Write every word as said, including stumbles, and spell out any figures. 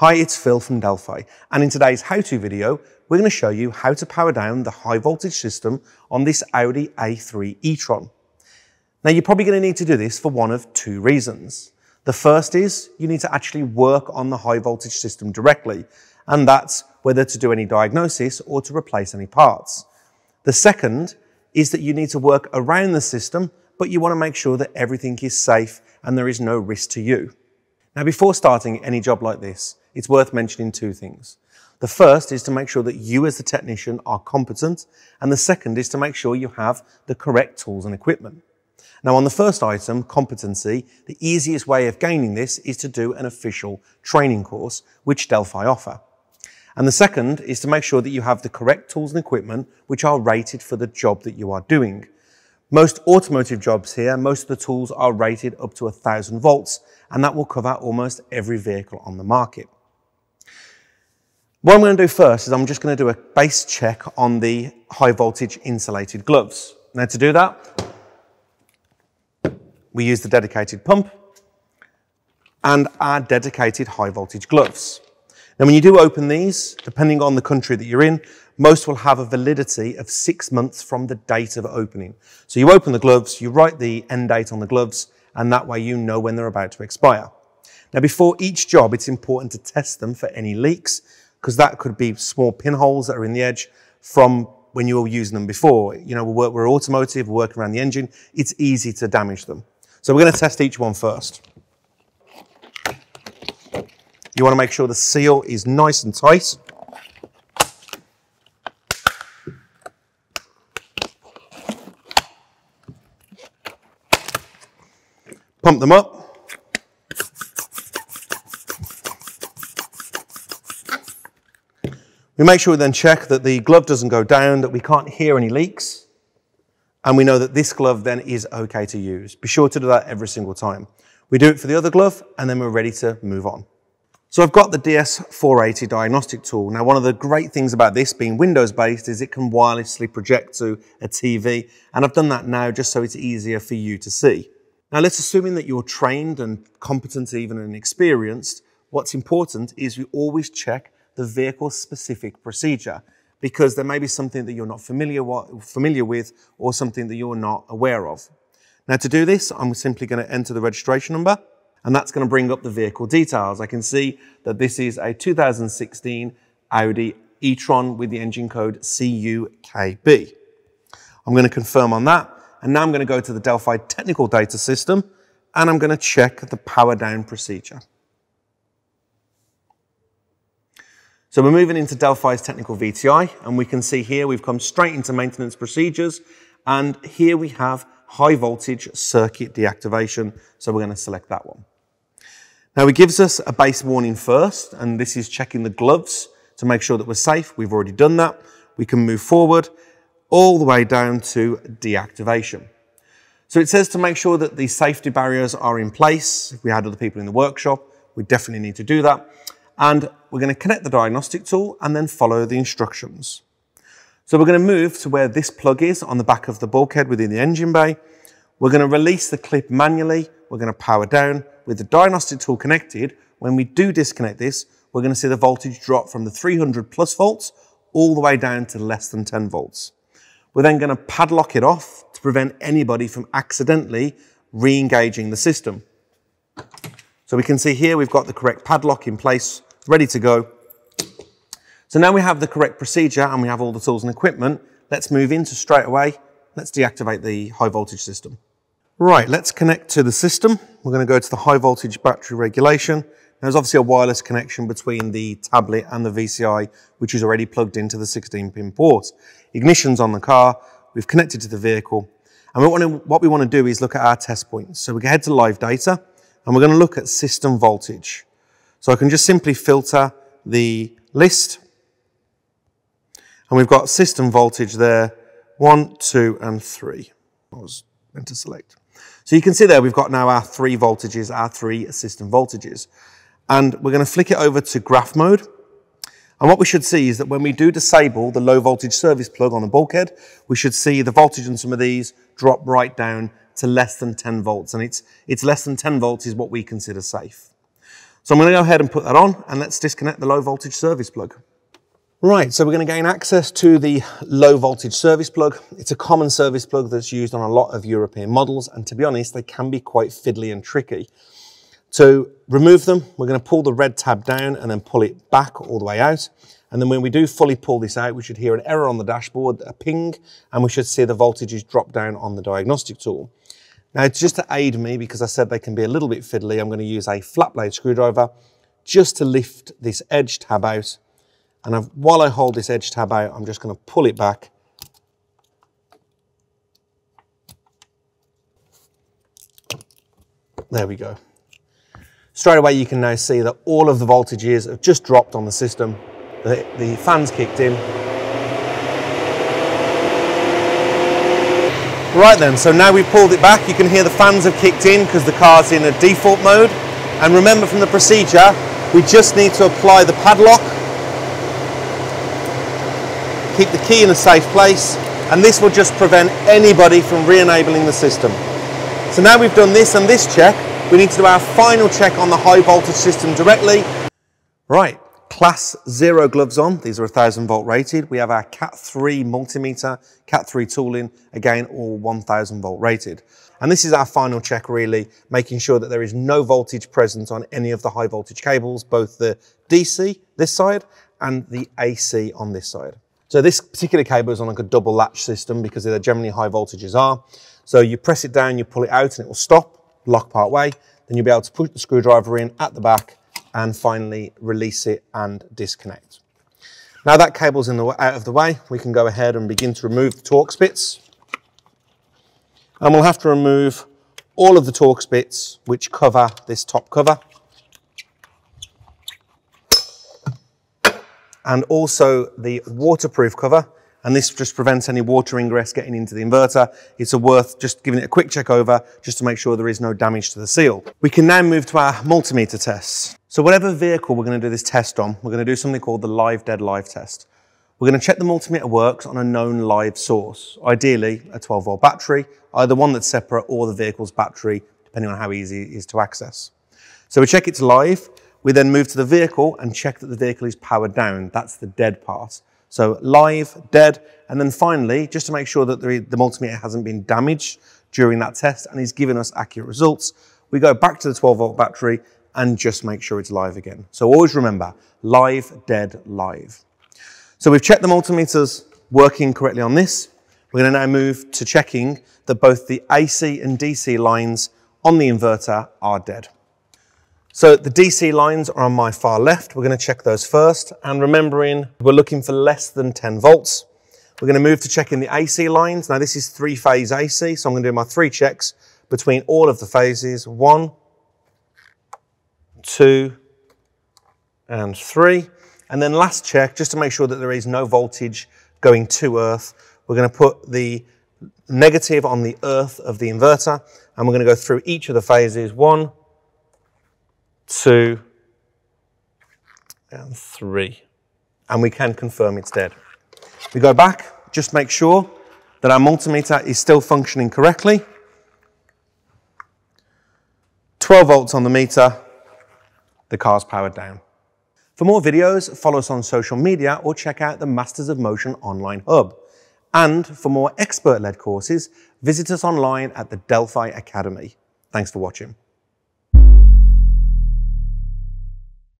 Hi, it's Phil from Delphi, and in today's how-to video, we're going to show you how to power down the high voltage system on this Audi A three e-tron. Now, you're probably going to need to do this for one of two reasons. The first is you need to actually work on the high voltage system directly, and that's whether to do any diagnosis or to replace any parts. The second is that you need to work around the system, but you want to make sure that everything is safe and there is no risk to you. Now, before starting any job like this, it's worth mentioning two things. The first is to make sure that you as the technician are competent, and the second is to make sure you have the correct tools and equipment. Now, on the first item, competency, the easiest way of gaining this is to do an official training course, which Delphi offer. And the second is to make sure that you have the correct tools and equipment which are rated for the job that you are doing. Most automotive jobs here, most of the tools are rated up to one thousand volts, and that will cover almost every vehicle on the market. What I'm going to do first is I'm just going to do a base check on the high voltage insulated gloves. Now, to do that, we use the dedicated pump and our dedicated high voltage gloves. Now, when you do open these, depending on the country that you're in, most will have a validity of six months from the date of opening. So you open the gloves, you write the end date on the gloves, and that way you know when they're about to expire. Now, before each job, it's important to test them for any leaks, because that could be small pinholes that are in the edge from when you were using them before. You know, we're, we're automotive, we're working around the engine, it's easy to damage them. So we're going to test each one first. You want to make sure the seal is nice and tight. Pump them up. We make sure we then check that the glove doesn't go down, that we can't hear any leaks, and we know that this glove then is okay to use. Be sure to do that every single time. We do it for the other glove, and then we're ready to move on. So I've got the D S four eighty diagnostic tool. Now, one of the great things about this being Windows-based is it can wirelessly project to a T V, and I've done that now just so it's easier for you to see. Now, let's assume that you're trained and competent even and experienced, what's important is we always check the vehicle-specific procedure, because there may be something that you're not familiar with or something that you're not aware of. Now, to do this, I'm simply going to enter the registration number, and that's going to bring up the vehicle details. I can see that this is a two thousand sixteen Audi e-tron with the engine code C U K B. I'm going to confirm on that. And now I'm going to go to the Delphi technical data system, and I'm going to check the power down procedure. So we're moving into Delphi's technical V T I, and we can see here we've come straight into maintenance procedures, and here we have high voltage circuit deactivation. So we're going to select that one. Now, it gives us a base warning first, and this is checking the gloves to make sure that we're safe. We've already done that. We can move forward all the way down to deactivation. So it says to make sure that the safety barriers are in place. If we had other people in the workshop, we definitely need to do that. And we're going to connect the diagnostic tool and then follow the instructions. So we're going to move to where this plug is on the back of the bulkhead within the engine bay. We're going to release the clip manually. We're going to power down with the diagnostic tool connected. When we do disconnect this, we're going to see the voltage drop from the three hundred plus volts all the way down to less than ten volts. We're then going to padlock it off to prevent anybody from accidentally re-engaging the system. So we can see here we've got the correct padlock in place, ready to go. So now we have the correct procedure and we have all the tools and equipment. Let's move into straight away. Let's deactivate the high voltage system. Right, let's connect to the system. We're going to go to the high voltage battery regulation. There's obviously a wireless connection between the tablet and the V C I, which is already plugged into the sixteen pin port. Ignition's on the car, we've connected to the vehicle, and we want to, what we want to do is look at our test points. So we can head to live data, and we're going to look at system voltage. So I can just simply filter the list, and we've got system voltage there, one, two, and three. I was meant to select. So you can see there we've got now our three voltages, our three system voltages. And we're going to flick it over to graph mode. And what we should see is that when we do disable the low voltage service plug on the bulkhead, we should see the voltage on some of these drop right down to less than ten volts. And it's, it's less than ten volts is what we consider safe. So I'm going to go ahead and put that on, and let's disconnect the low voltage service plug. Right, so we're going to gain access to the low voltage service plug. It's a common service plug that's used on a lot of European models, and to be honest, they can be quite fiddly and tricky. To remove them, we're going to pull the red tab down and then pull it back all the way out. And then when we do fully pull this out, we should hear an error on the dashboard, a ping, and we should see the voltages drop down on the diagnostic tool. Now, just to aid me, because I said they can be a little bit fiddly, I'm going to use a flat blade screwdriver just to lift this edge tab out. And I've, while I hold this edge tab out, I'm just going to pull it back. There we go. Straight away, you can now see that all of the voltages have just dropped on the system. The, the fan's kicked in. Right then, so now we've pulled it back, you can hear the fans have kicked in because the car's in a default mode. And remember from the procedure, we just need to apply the padlock, keep the key in a safe place, and this will just prevent anybody from re-enabling the system. So now we've done this and this check, we need to do our final check on the high voltage system directly. Right. Class zero gloves on, these are one thousand volt rated. We have our cat three multimeter, cat three tooling, again, all one thousand volt rated. And this is our final check really, making sure that there is no voltage present on any of the high voltage cables, both the D C, this side, and the A C on this side. So this particular cable is on like a double latch system because they're generally high voltages are. So you press it down, you pull it out and it will stop, lock part way. Then you'll be able to put the screwdriver in at the back and finally release it and disconnect. Now that cable's in the, out of the way, we can go ahead and begin to remove the Torx bits. And we'll have to remove all of the Torx bits which cover this top cover. And also the waterproof cover. And this just prevents any water ingress getting into the inverter. It's worth just giving it a quick check over just to make sure there is no damage to the seal. We can now move to our multimeter tests. So whatever vehicle we're going to do this test on, we're going to do something called the live dead live test. We're going to check the multimeter works on a known live source, ideally a twelve volt battery, either one that's separate or the vehicle's battery, depending on how easy it is to access. So we check it's live. We then move to the vehicle and check that the vehicle is powered down. That's the dead part. So live, dead, and then finally, just to make sure that the, the multimeter hasn't been damaged during that test and is giving us accurate results, we go back to the twelve volt battery and just make sure it's live again. So always remember, live, dead, live. So we've checked the multimeters working correctly on this. We're going to now move to checking that both the A C and D C lines on the inverter are dead. So the D C lines are on my far left. We're going to check those first. And remembering we're looking for less than ten volts. We're going to move to checking the A C lines. Now this is three phase A C. So I'm going to do my three checks between all of the phases. One, two, and three. And then last check, just to make sure that there is no voltage going to earth. We're going to put the negative on the earth of the inverter. And we're going to go through each of the phases. One, two, and three. And we can confirm it's dead. We go back, just make sure that our multimeter is still functioning correctly. twelve volts on the meter, the car's powered down. For more videos, follow us on social media or check out the Masters of Motion online hub. And for more expert-led courses, visit us online at the Delphi Academy. Thanks for watching.